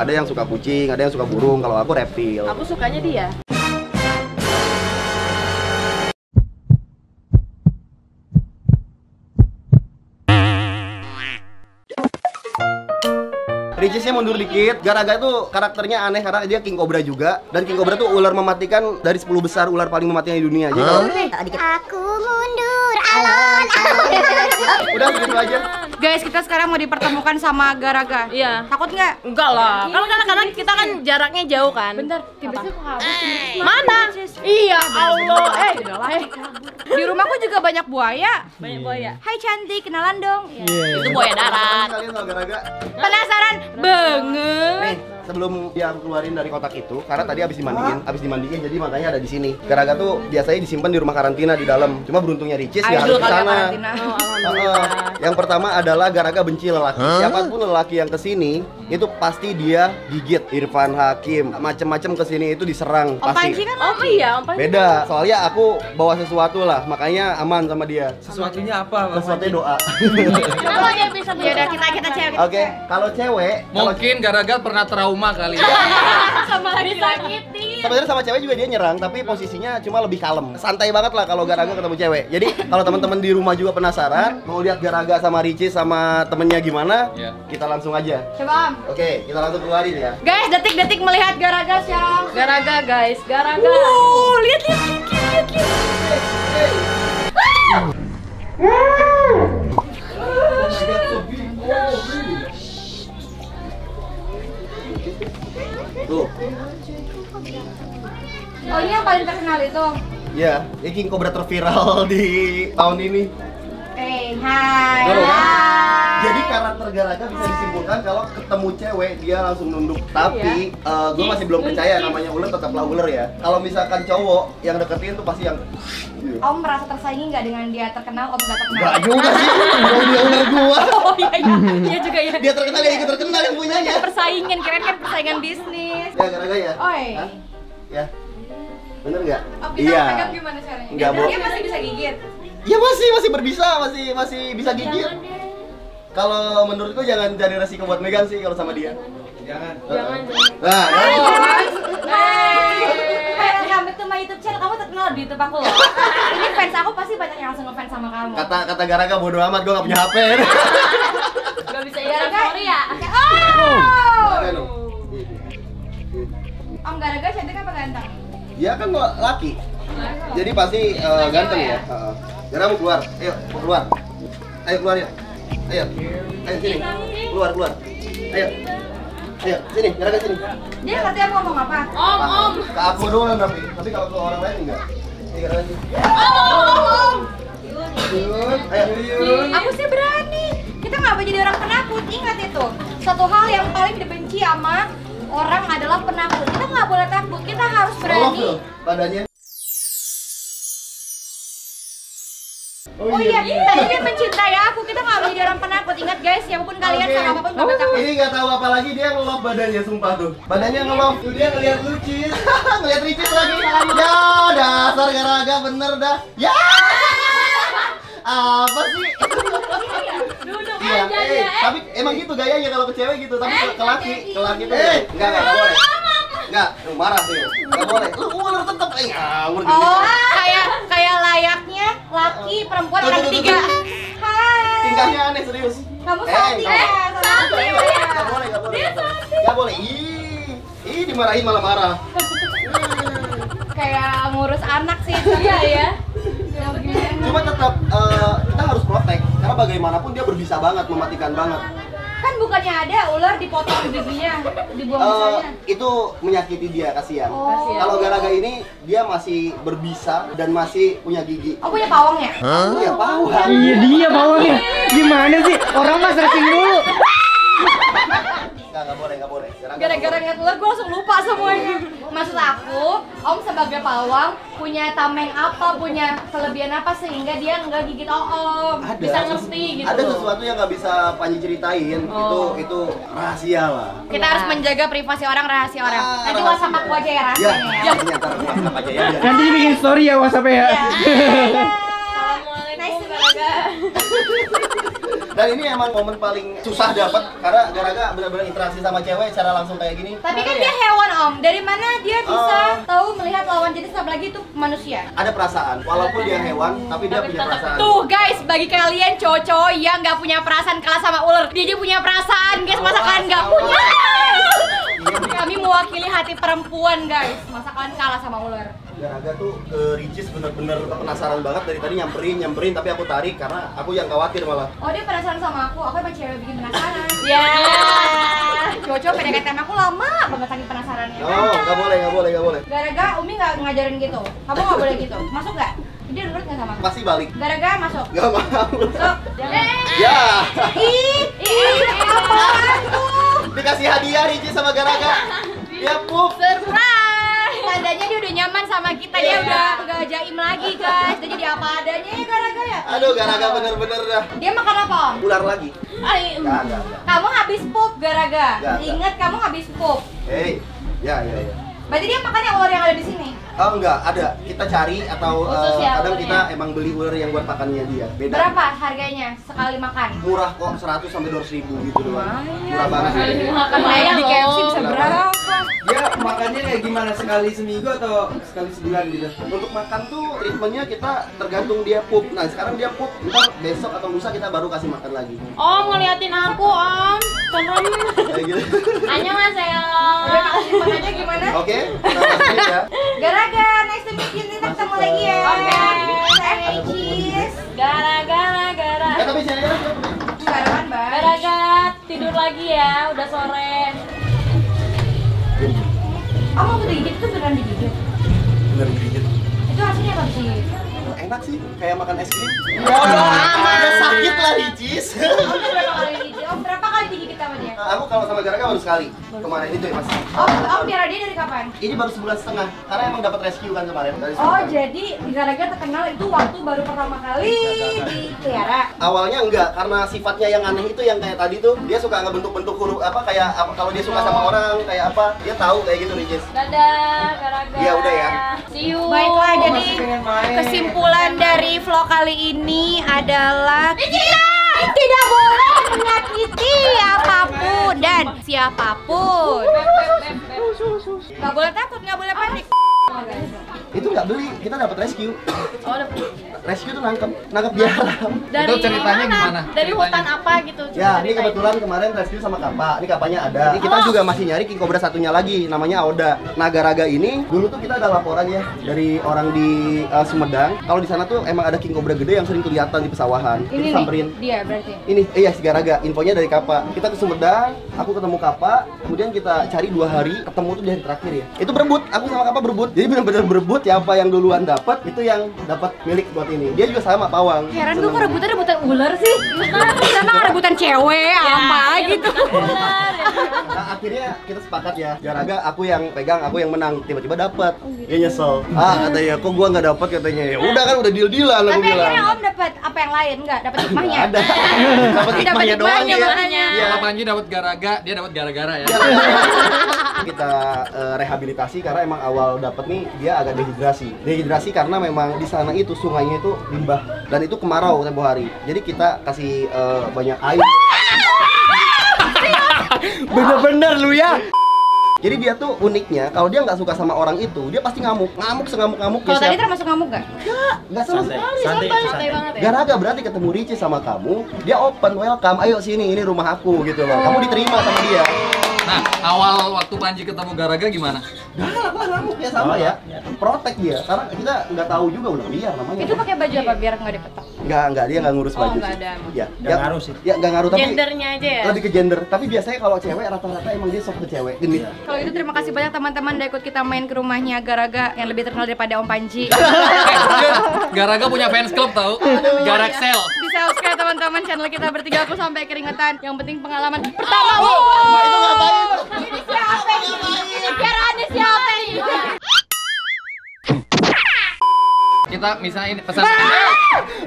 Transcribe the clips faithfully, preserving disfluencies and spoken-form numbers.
Ada yang suka kucing, ada yang suka burung. Kalau aku reptil. Aku sukanya dia. Ricisnya mundur dikit. Garaga tuh karakternya aneh karena dia King Cobra juga. Dan King Cobra tuh ular mematikan dari sepuluh besar ular paling mematikan di dunia. Jadi kalau aku mundur alon, alon. Udah begitu aja. Guys, kita sekarang mau dipertemukan sama Garaga. Iya. Takut nggak? Enggak lah. Kalau kadang-kadang kita kan jaraknya jauh kan. Bentar. Tiba-tiba kabur. Mana? Iya Allah. Eh, udahlah. Di rumahku juga banyak buaya. Banyak buaya. Hai cantik, kenalan dong. Itu buaya darat. Penasaran? Banget. Nih, sebelum dia keluarin dari kotak itu, karena tadi abis dimandiin, abis dimandiin jadi makanya ada di sini. Garaga tuh biasanya disimpan di rumah karantina di dalam. Cuma beruntungnya Ricis nggak harus ke sana. Oh, uh, yang pertama adalah Garaga benci lelaki. Huh? Siapapun lelaki yang kesini itu pasti dia gigit. Irfan Hakim, macem-macem kesini itu diserang. Om pasti. Panji kan? Oh iya, Om Panji. Beda. Soalnya aku bawa sesuatu lah, makanya aman sama dia. Sesuatunya apa? Sesuatunya doa. Kalau dia bisa beda kita kita cewek. Oke, kalau cewek. Mungkin Garaga pernah trauma kali ya. Sama disakiti. Sebenarnya sama cewek juga dia nyerang, tapi posisinya cuma lebih kalem. Santai banget lah kalau Garaga ketemu cewek. Jadi kalau teman-teman di rumah juga penasaran mau lihat Garaga sama Ricis sama temennya gimana, yeah. Kita langsung aja. Coba Om. Oke, kita langsung keluarin ya. Guys, detik-detik melihat Garaga sekarang. Garaga guys, Garaga. Wow, lihat lihat lihat lihat. Tuh. Oh ini yang paling terkenal itu? Ya, ini King Cobra terviral di tahun ini. Hey, hai, oh. Hai. Jadi karakter Garaga bisa disimpulkan kalau ketemu cewek dia langsung nunduk. Tapi iya. uh, gue masih belum percaya namanya ular tetaplah ular ya. Kalau misalkan cowok yang deketin tuh pasti yang Om merasa tersaingi nggak dengan dia terkenal? Om nggak terkenal? Nggak juga sih, kalau dia ular gua. Oh iya iya, iya juga ya. Dia terkenal ya ikut terkenal yang punyanya. Persaingan, keren kan persaingan bisnis. Ya Garaga ya? Oi. Hah? Ya. Bener nggak? Oh, kita iya. Pegang gimana caranya? Nggak boleh. Dia masih bisa gigit. Ya masih masih berbisa, masih masih bisa gigit. Kalau menurutku jangan cari resiko buat megang sih kalau sama dia. Jangan. Jangan. Nah, YouTube channel kamu terkenal di YouTube aku loh. Ini fans aku pasti banyak yang langsung ngefans sama kamu. Kata kata Garaga bodo amat, gue gak punya H P. Gak bisa ya Garaga ya. Oh. Om Garaga cantik apa ganteng? Dia kan laki. Jadi pasti uh, ganteng ya. Heeh. Garaga mau keluar. Ayo, mau keluar. Ayo keluar ya. Ayo. Ayo sini. Keluar, keluar. Ayo. Ayo, sini, Garaga sini. Dia katanya mau ngomong apa? Om, Om. Ke aku doang tapi. Tapi kalau ke orang lain enggak. Ini Garaga sini. Om. Yun. Ayo, Yun. Aku sih berani. Kita nggak boleh jadi orang penakut. Ingat itu. Satu hal yang paling dibenci sama orang adalah penakut. Kita nggak boleh takut. Kita harus berani. Padanya. Oh, oh iya, iya. Tadi dia mencintai aku, kita gak boleh jadi orang penakut. Ingat guys, siapapun kalian okay. Sama apapun gak boleh takut. Ini gak tahu apa lagi dia ngelop badannya, sumpah tuh. Badannya ngelop, tuh dia ngeliat Ricis. Ngeliat Ricis lagi. Ya, dasar Garaga bener dah. Ya. Apa sih? Duduk aja ya, eh, eh. Tapi emang gitu gayanya kalau ke cewek gitu, tapi eh, ke laki, ke laki tuh eh, enggak, enggak boleh. Enggak, lu marah tuh. Enggak boleh. Lu ular tetep eh ngawur gitu. Oh, kayak kayak layaknya laki perempuan orang ketiga. Hai. Tingkahnya aneh serius. Kamu salting ya? Salting. Enggak boleh, enggak boleh. Enggak boleh. Ih. Ih, dimarahin malah marah. Kayak ngurus anak sih iya ya. Cuma tetap kita harus protek karena bagaimanapun dia berbisa banget, mematikan banget. Kan bukannya ada ular dipotong giginya, dibuang uh, itu menyakiti dia, kasihan. Oh. Kalau Garaga ini dia masih berbisa dan masih punya gigi. Oh punya pawang ya? Hah? Punya pawang. Oh, iya dia pawangnya. Gimana sih? Orang mah searching dulu. Enggak, enggak boleh, enggak boleh. Gara-gara ngeliat ular gue langsung lupa semuanya. Maksud aku, Om sebagai pawang punya tameng apa, punya kelebihan apa sehingga dia nggak gigit Om. Ada, bisa ngerti gitu. Ada sesuatu yang nggak bisa Panji ceritain. Oh. Itu itu rahasia lah. Kita ya. Harus menjaga privasi orang, rahasia orang. Ah, nanti WhatsApp aku aja ya rahasianya. Ya, nanti ntar WhatsApp aja ya. Nanti bikin story ya WhatsApp ya. Assalamualaikum Garaga. Dan ini emang momen paling susah dapat karena Garaga benar-benar interaksi sama cewek secara langsung kayak gini. Tapi kan dia hewan, Om. Dari mana dia bisa uh, tahu melihat lawan jenis apalagi itu manusia? Ada perasaan. Walaupun dia hewan, tapi dia tapi punya perasaan. Tuh, guys, bagi kalian cowok-cowok yang nggak punya perasaan kalah sama ular, dia aja punya perasaan, guys. Masa kalian nggak punya? Kami mewakili hati perempuan, guys. Masa kalian kalah sama ular? Garaga tuh ke Ricis bener-bener penasaran banget dari tadi, nyamperin, nyamperin, tapi aku tarik karena aku yang khawatir malah. Oh, dia penasaran sama aku, aku emang cewek bikin penasaran. Ya. Cocok P D K T sama aku lama banget tadi penasarannya. Oh, nggak boleh, nggak boleh, nggak boleh. Garaga, Umi nggak ngajarin gitu. Kamu nggak boleh gitu. Masuk nggak? Dia nurut nggak sama aku? Pasti balik. Garaga masuk. Nggak mau. Masuk. Ya. Ih, ih, apaan tuh? Dikasih hadiah Ricis sama Garaga. Ya, pup. Tandanya dia udah nyaman sama kita, yeah. Dia udah nggak jaim lagi, guys. Dia jadi apa adanya ya, Garaga ya? Aduh, Garaga bener-bener dah. Dia makan apa, Om? Ular lagi. Ay, gak, gak, gak. Kamu habis pup, Garaga. Gak, ingat, gak. Kamu habis pup. Hei, ya, ya, ya. Berarti dia makan yang ular yang ada di sini? Oh, enggak, ada. Kita cari atau uh, ya, kadang kita ya. Emang beli ular yang buat makannya dia. Beda. Berapa harganya sekali makan? Murah kok, seratus sampai dua ratus ribu gitu doang. Murah banget. Kayak di K F C bisa berapa? Ya, makannya kayak gimana? Sekali seminggu atau sekali sebulan gitu? Untuk makan tuh treatmentnya kita tergantung dia pup. Nah, sekarang dia pup, ntar besok atau lusa kita baru kasih makan lagi. Om, ngeliatin aku, Om. Tonton. Kayak gitu. Annyeonghaseyo. Udah kasih makannya gimana? Oke, kita kasih ya. Garaga, next time kita ketemu lagi ya. Oke. Saya Ricis. Gara-gara, gara. Eh, tapi sini ya. Garagan, Mbak. Garaga, tidur lagi ya, udah sore. Kamu waktu digigit itu beneran digigit? Beneran digigit. Itu hasilnya apa sih? Enak sih, kayak makan es krim. Iya, agak sakit lah Ricis. Om berapa kali digigit? Om berapa kali digigit sama dia? Aku kalau sama Garaga baru sekali. Kemarin itu ya, Mas. Om, Om piara dia dari kapan? Ini baru sebulan setengah. Karena emang dapat rescue kan kemarin. Oh, jadi Garaga terkenal itu waktu baru pertama kali di piara. Awalnya enggak, karena sifatnya yang aneh itu yang kayak tadi tuh. Dia suka ngebentuk-bentuk huruf apa kayak apa kalau dia suka sama orang kayak apa, dia tahu kayak gitu Ricis. Dadah, Garaga. Iya, udah ya. See you. Baiklah, jadi kesimpulan dari vlog kali ini adalah kita tidak boleh menyakiti apapun dan siapapun. Nggak boleh takut, nggak boleh panik. Itu nggak beli, kita dapat rescue. Oh, rescue tuh nangkep, nangkep biara. Itu ceritanya gimana? Dari hutan apa gitu? Ya, ini kebetulan kemarin rescue sama Kappa. Ini Kappanya ada. Ini kita juga masih nyari King Cobra satunya lagi, namanya Oda. Nah, Garaga ini dulu tuh kita ada laporan ya dari orang di uh, Sumedang. Kalau di sana tuh emang ada King Cobra gede yang sering kelihatan di pesawahan. Ini samperin. Dia berarti. Ini, iya eh, si Garaga. Infonya dari Kappa. Kita ke Sumedang, aku ketemu Kappa. Kemudian kita cari dua hari, ketemu tuh di hari terakhir ya. Itu berebut, aku sama Kappa berebut. Jadi benar-benar berebut, siapa yang duluan dapat itu yang dapat milik buat ini. Dia juga sama pawang. Heran tuh kok rebutan rebutan ular sih. Sama rebutan cewek ya, apa ya, gitu. Ular, ya. Nah, akhirnya kita sepakat ya. Garaga aku yang pegang, aku yang menang. Tiba-tiba dapat. Oh, gitu. Dia nyesel. Ah, katanya kok gua nggak dapat katanya. Ya udah kan udah deal-dealan aku bilang. Tapi akhirnya Om dapat apa yang lain enggak? Dapat hikmahnya. Ada. Dapat hikmahnya doang ya. Iya, Om Panji dapat Garaga, dia dapat gara-gara ya. Kita uh, rehabilitasi karena emang awal dapat nih dia agak dehidrasi. Dehidrasi karena memang di sana itu sungainya itu limbah dan itu kemarau tempo hari. Jadi kita kasih uh, banyak air. Bener-bener lu ya. Jadi dia tuh uniknya, kalau dia nggak suka sama orang itu, dia pasti ngamuk, ngamuk sengamuk-ngamuk. Kalau tadi termasuk ngamuk nggak? Nggak, nggak sama sekali. Santai, santai banget ya. Garaga berarti ketemu Ricis sama kamu, dia open, welcome, ayo sini, ini rumah aku gitu loh. Kamu diterima sama dia. Nah, awal waktu Panji ketemu Garaga gimana? Galak lah, ngamuk ya sama ya. Protek dia, karena kita nggak tahu juga udah liar namanya. Itu pakai baju apa biar nggak dipetak? Nggak, nggak, dia nggak ngurus baju. Oh, nggak ada. Ya, nggak ngaruh sih. Ya, nggak ngaruh tapi gendernya aja ya. Lebih ke gender. Tapi biasanya kalau cewek rata-rata emang dia sok ke cewek. Genit. Kalau itu terima kasih banyak teman-teman udah ikut kita main ke rumahnya Garaga yang lebih terkenal daripada Om Panji. Garaga punya fans club tau? Garaksel. Bisa subscribe teman-teman channel kita bertiga, aku sampai keringetan. Yang penting pengalaman pertama. Itu ngapain? Ini siapa ini? Biarannya siapa ini? Kita misalnya pesan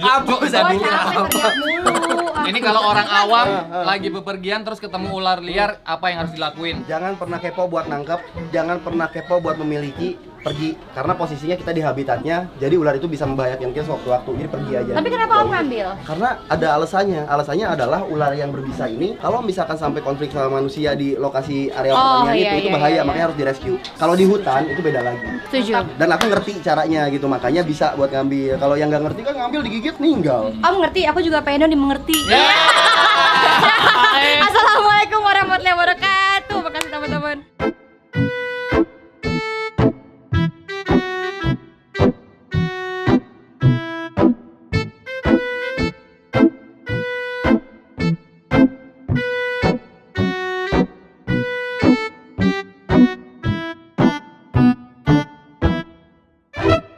apa bisa dulu. Ini kalau orang awam lagi bepergian terus ketemu ular liar, apa yang harus dilakuin? Jangan pernah kepo buat nangkep, jangan pernah kepo buat memiliki. pergi karena posisinya kita di habitatnya, jadi ular itu bisa membahayakan kita sewaktu-waktu, jadi pergi aja. Tapi kenapa om ngambil? Karena ada alasannya. Alasannya adalah ular yang berbisa ini kalau misalkan sampai konflik sama manusia di lokasi area oh, pertanian iya, itu, iya, itu bahaya, iya, makanya harus direscue. Kalau di hutan itu beda lagi. Setuju. Dan aku ngerti caranya gitu, makanya bisa buat ngambil. Kalau yang nggak ngerti kan ngambil digigit ninggal. Om ngerti, aku juga pengen dimengerti. Yeah. Assalamualaikum warahmatullahi wabarakatuh.